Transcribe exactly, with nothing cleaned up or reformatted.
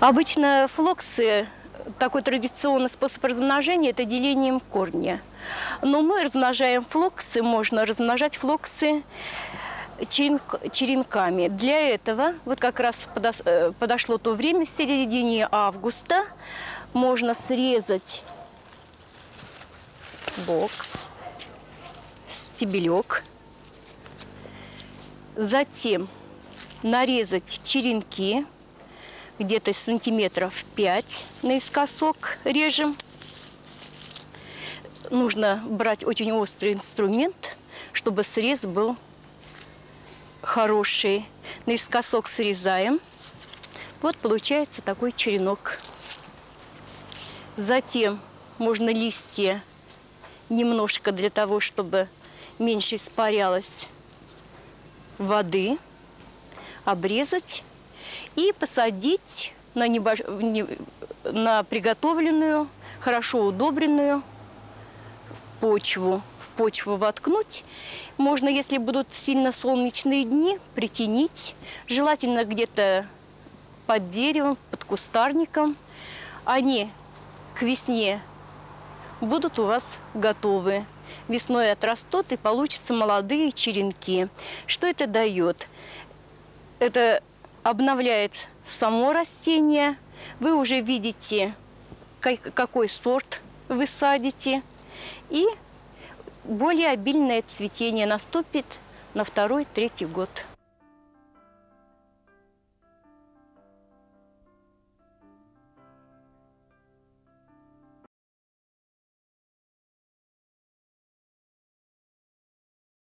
Обычно флоксы, такой традиционный способ размножения – это делением корня. Но мы размножаем флоксы, можно размножать флоксы черенками. Для этого вот как раз подошло то время, в середине августа, можно срезать флокс, стебелек, затем нарезать черенки, где-то сантиметров пять наискосок режем. Нужно брать очень острый инструмент, чтобы срез был хороший. Наискосок срезаем. Вот получается такой черенок. Затем можно листья немножко, для того чтобы меньше испарялось воды, обрезать и посадить на, небольш... на приготовленную, хорошо удобренную почву. В почву воткнуть. Можно, если будут сильно солнечные дни, притянить. Желательно где-то под деревом, под кустарником. Они к весне будут у вас готовы. Весной отрастут и получатся молодые черенки. Что это дает? Это обновляет само растение. Вы уже видите, какой сорт вы садите. И более обильное цветение наступит на второй-третий год.